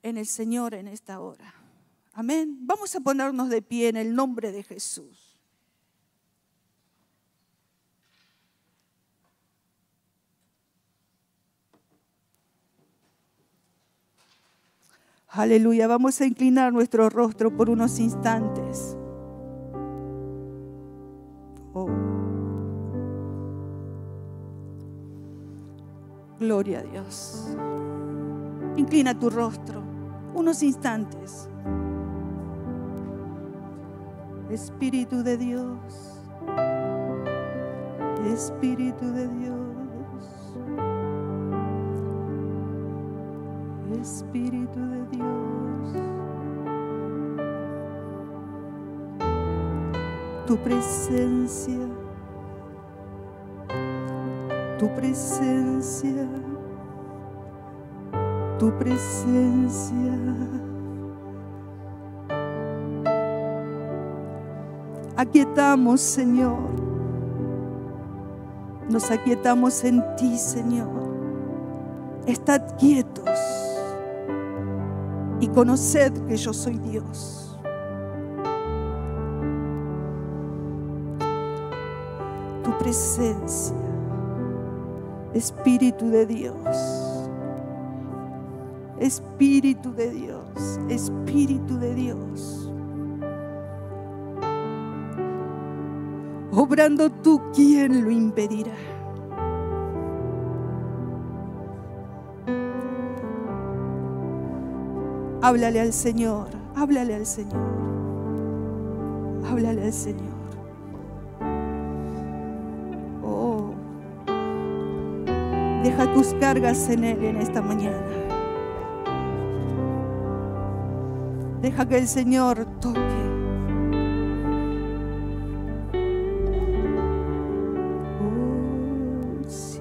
en el Señor en esta hora. Amén. Vamos a ponernos de pie en el nombre de Jesús. Aleluya. Vamos a inclinar nuestro rostro por unos instantes. Gloria a Dios. Inclina tu rostro unos instantes. Espíritu de Dios, Espíritu de Dios, Espíritu de Dios, tu presencia, tu presencia. Aquietamos, Señor. Nos aquietamos en ti, Señor. Estad quietos y conoced que yo soy Dios. Tu presencia. Espíritu de Dios, Espíritu de Dios, Espíritu de Dios, obrando tú, ¿quién lo impedirá? Háblale al Señor, háblale al Señor, háblale al Señor. Deja tus cargas en Él en esta mañana. Deja que el Señor toque. Oh, sí.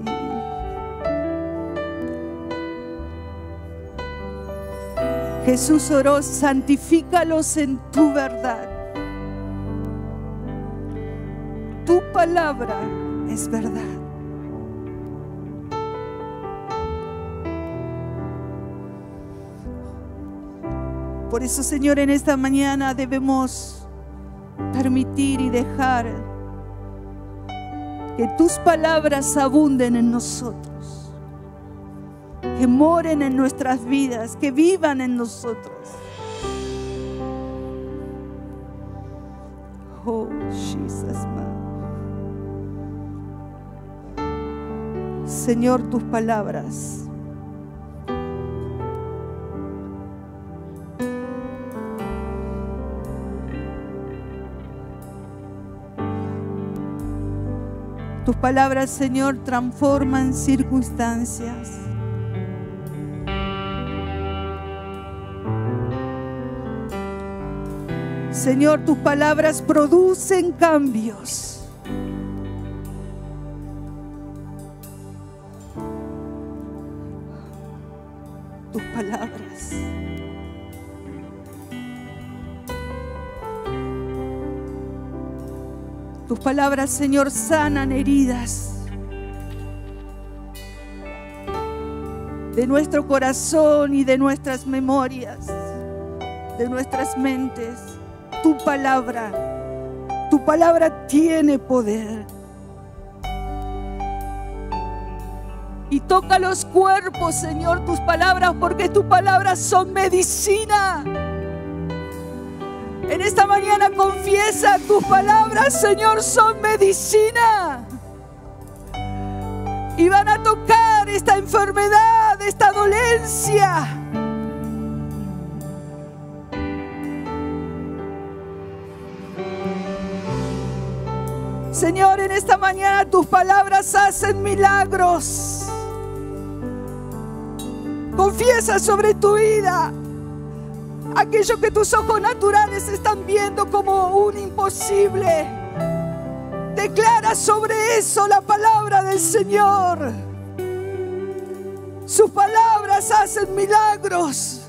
Jesús oró, santifícalos en tu verdad. Tu palabra es verdad. Por eso, Señor, en esta mañana debemos permitir y dejar que tus palabras abunden en nosotros, que moren en nuestras vidas, que vivan en nosotros. Oh, Jesus, man. Señor, tus palabras. Tus palabras, Señor, transforman circunstancias. Señor, tus palabras producen cambios. Tus palabras. Tus palabras, Señor, sanan heridas de nuestro corazón y de nuestras memorias, de nuestras mentes. Tu palabra tiene poder. Y toca los cuerpos, Señor, tus palabras, porque tus palabras son medicina. En esta mañana confiesa, tus palabras, Señor, son medicina. Y van a tocar esta enfermedad, esta dolencia. Señor, en esta mañana tus palabras hacen milagros. Confiesa sobre tu vida aquello que tus ojos naturales están viendo como un imposible. Declara sobre eso la palabra del Señor. Sus palabras hacen milagros.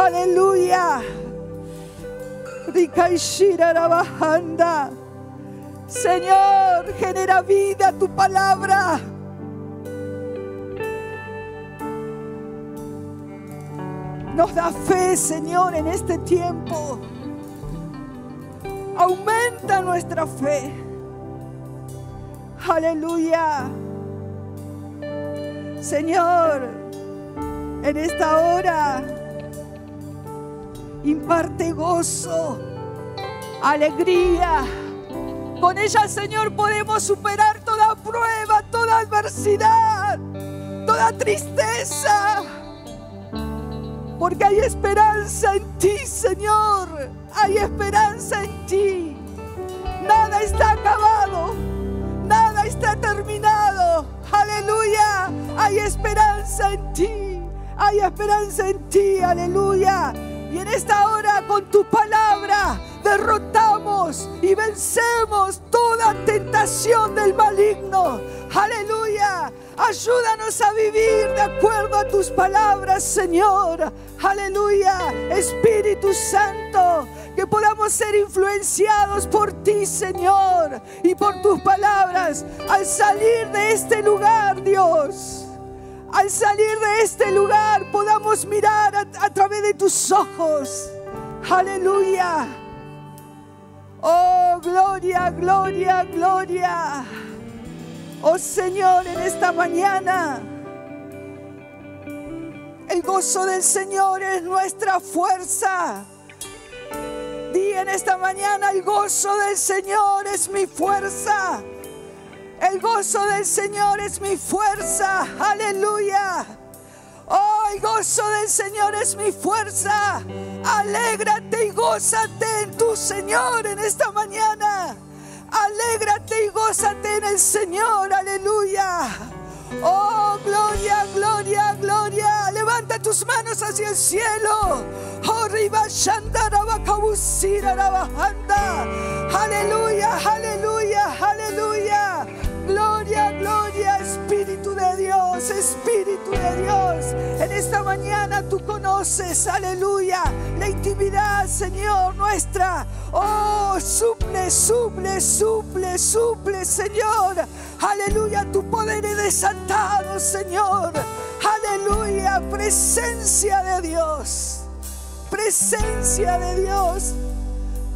Aleluya. Señor, genera vida tu palabra. Nos da fe, Señor, en este tiempo. Aumenta nuestra fe. Aleluya. Señor, en esta hora imparte gozo, alegría. Con ella, Señor, podemos superar toda prueba, toda adversidad, toda tristeza. Porque hay esperanza en ti, Señor. Hay esperanza en ti. Nada está acabado, nada está terminado. Aleluya, hay esperanza en ti, hay esperanza en ti, aleluya. Y en esta hora con tu palabra derrotamos y vencemos toda tentación del maligno, aleluya. Ayúdanos a vivir de acuerdo a tus palabras, Señor, aleluya. Espíritu Santo, que podamos ser influenciados por ti, Señor, y por tus palabras al salir de este lugar, Dios. Al salir de este lugar podamos mirar a través de tus ojos, aleluya. Oh, gloria, gloria, gloria. Oh, Señor, en esta mañana el gozo del Señor es nuestra fuerza. Di en esta mañana: el gozo del Señor es mi fuerza. El gozo del Señor es mi fuerza. Aleluya. Oh, el gozo del Señor es mi fuerza. Alégrate y gózate en tu Señor en esta mañana. Alégrate y gózate en el Señor, aleluya. Oh, gloria, gloria, gloria. Levanta tus manos hacia el cielo. Aleluya, aleluya, aleluya. Gloria, gloria, Espíritu de Dios, Espíritu de Dios. En esta mañana tú conoces, aleluya, la intimidad, Señor, nuestra. Oh, suple, suple, suple, suple, Señor. Aleluya, tu poder es desatado, Señor. Aleluya, presencia de Dios. Presencia de Dios.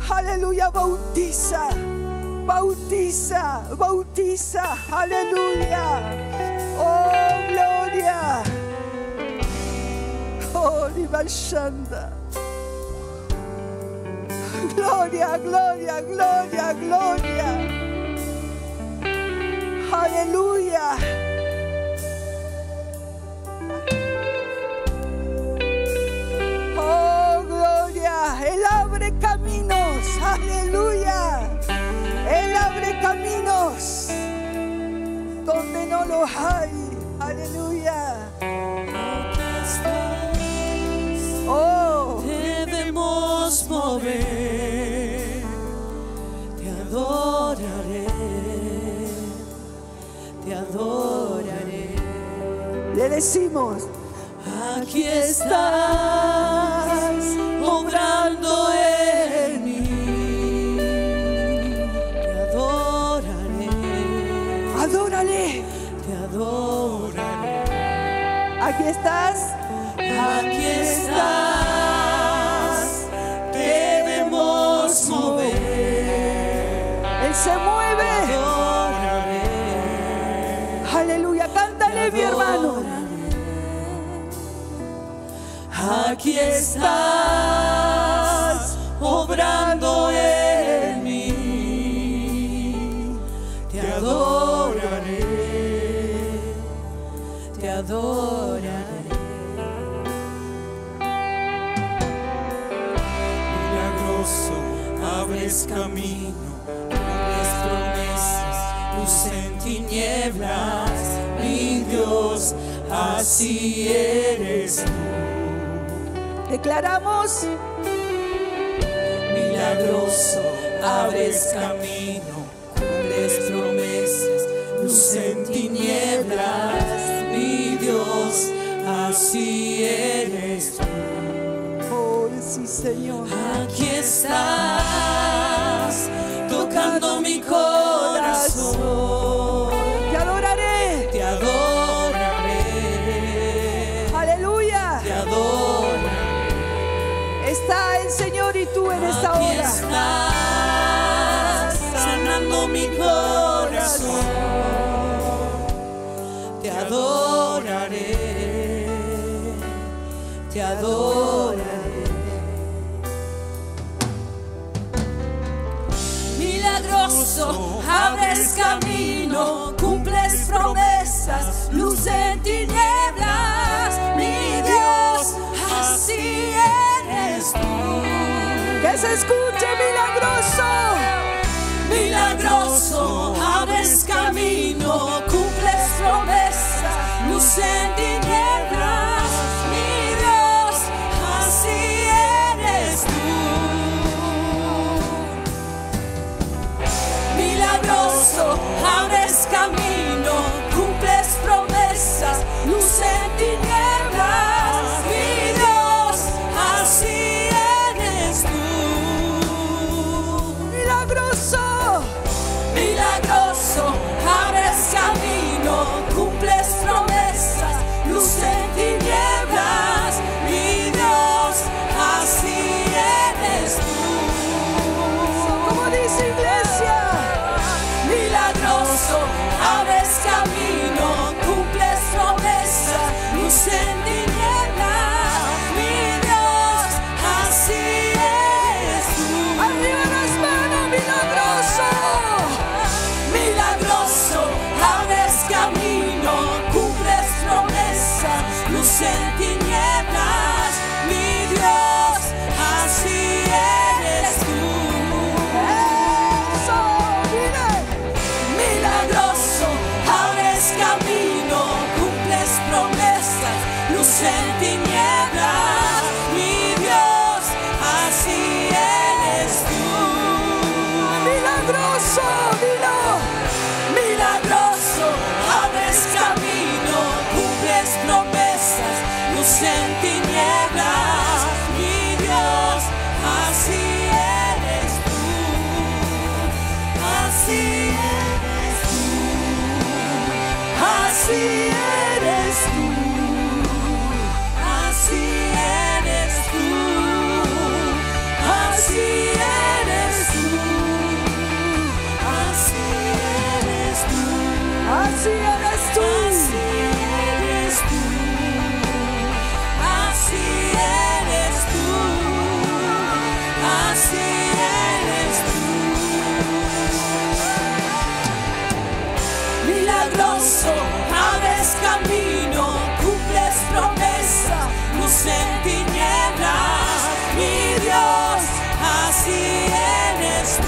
Aleluya, bautiza. Bautiza, bautiza, aleluya. Oh, gloria. Oh, Libashanda. Gloria, gloria, gloria, gloria. Aleluya. Oh, gloria. Él abre caminos, aleluya. Él abre caminos donde no los hay. Aleluya. Oh. le decimos: aquí estás obrando en mí, te adoraré, adórale, te adoraré. Aquí estás, aquí estás, debemos mover. Él se mueve. Te adoraré. Aleluya, cántale, mi hermano. Aquí estás obrando en mí, te adoraré, te adoraré. Milagroso, abres camino, cumples promesas, luz en tinieblas, mi Dios, así eres tú. Declaramos: milagroso, abres camino, cumples promesas, luz en tinieblas, mi Dios, así eres tú. Oh, sí, Señor. Aquí estás, tocando mi corazón. Te adoraré. Te adoraré. Aleluya. Te adoraré. Está el Señor y tú en esta hora. Aquí estás sanando mi corazón. Te adoraré, te adoraré. Milagroso, abres camino, cumples promesas, luz en tinieblas, mi Dios, así es. Que se escuche: milagroso, milagroso, abres camino, cumples promesas, luz en tinieblas, mi Dios, así eres tú. Milagroso, abres camino, cumples promesas, luz en tinieblas, mi Dios, así eres tú. Milagroso, abres camino, cumples promesas, luz en tinieblas, mi Dios, así eres tú. Como dice iglesia, milagroso, abres camino, cumples promesas, luz en tinieblas, mi Dios, así eres tú. Arriba las manos, milagroso. Milagroso, abres camino, cumples promesas, luz en tinieblas, mi Dios, así eres tú. Eso, dile. Milagroso, abres camino, cumples promesas, luz en tinieblas, mi Dios, así eres tú. Milagroso, dilo. Camino, cumples promesas, luz en tinieblas, mi Dios, así eres tú, así eres tú, así eres tú, así eres tú, así eres tú, así eres tú, así eres tú. Así eres tú, así eres tú, así eres tú. Milagroso, abres camino, cumples promesa, luz en tinieblas, mi Dios, así eres tú.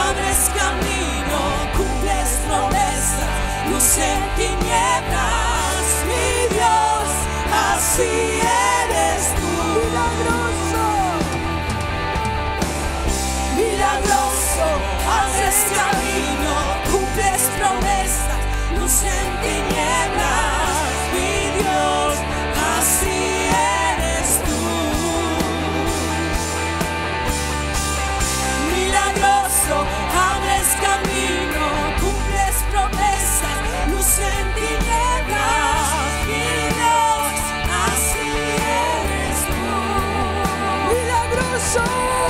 Abres camino, cumples promesas, luz en tinieblas, mi Dios, así eres tú. Milagroso, milagroso, abres camino. Milagroso, abres camino, cumples promesas, luz en tinieblas,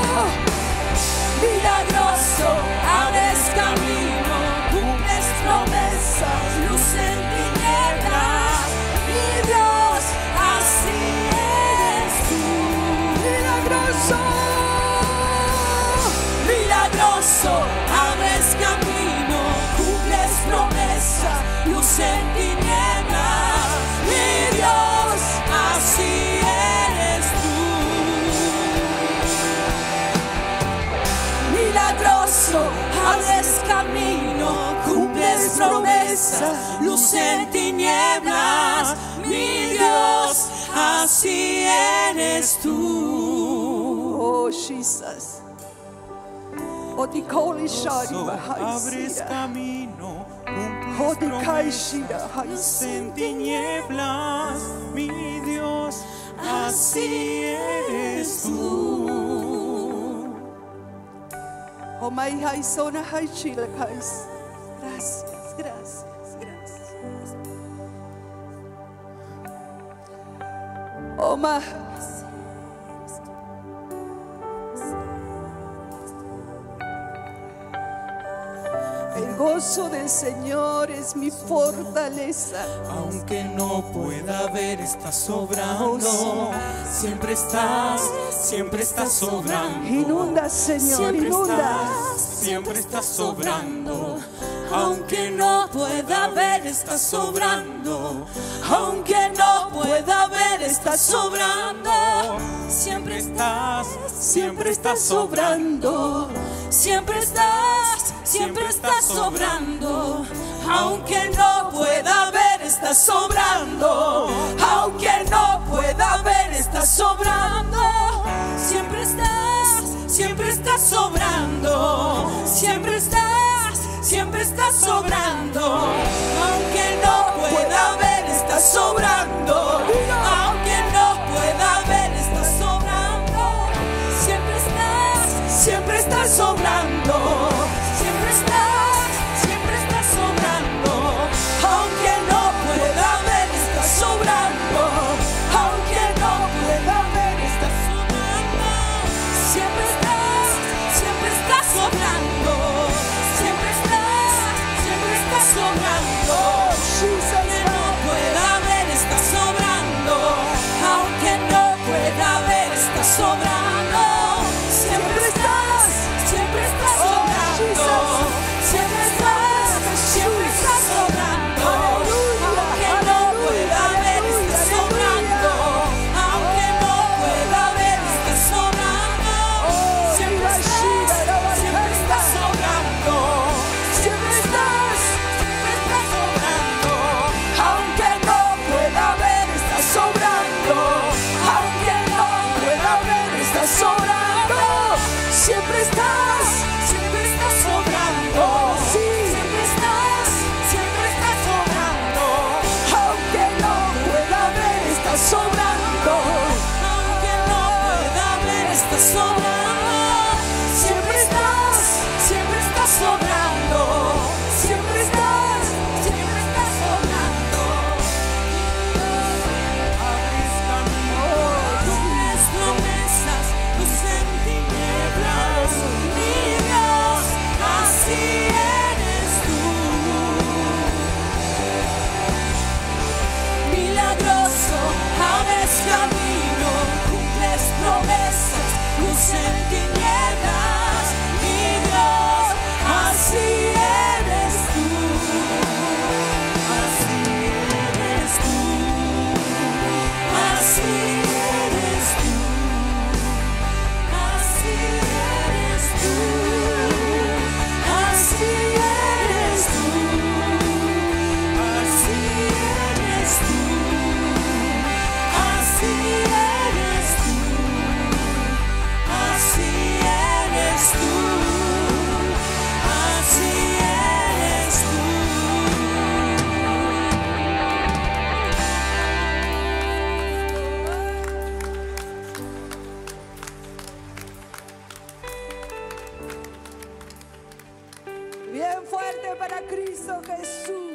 mi Dios, así eres tú. Milagroso, milagroso, abres camino, cumples promesas, luz en tinieblas, mi Dios, así eres tú. Milagroso, abres camino, cumples promesas, luz en tinieblas, mi Dios, así eres tú. Oh, Jesus. Abres camino, cumples promesas, luz en tinieblas, mi Dios, así eres tú. Oh, my high son, high chile, guys. Gracias, gracias, gracias. Oh, my. El gozo del Señor es mi fortaleza. Aunque no pueda ver, estás sobrando. Siempre estás sobrando. Inunda, Señor, inunda. Siempre estás sobrando. Aunque no pueda ver, estás sobrando. Aunque no pueda ver, estás sobrando. Siempre estás sobrando. Siempre estás sobrando. Aunque no pueda ver, estás sobrando. Aunque no pueda ver, estás sobrando. Siempre estás sobrando. Siempre estás sobrando. Aunque no pueda ver, estás sobrando. Aunque no pueda ver, estás sobrando. Siempre estás sobrando. Siempre estás sobrando. Aunque no pueda ver, estás sobrando. Aunque no pueda ver, estás sobrando. Siempre estás sobrando. Siempre estás sobrando. Aunque no pueda ver, estás sobrando. Aunque no pueda ver, estás sobrando. Siempre estás sobrando. fuerte para Cristo Jesús.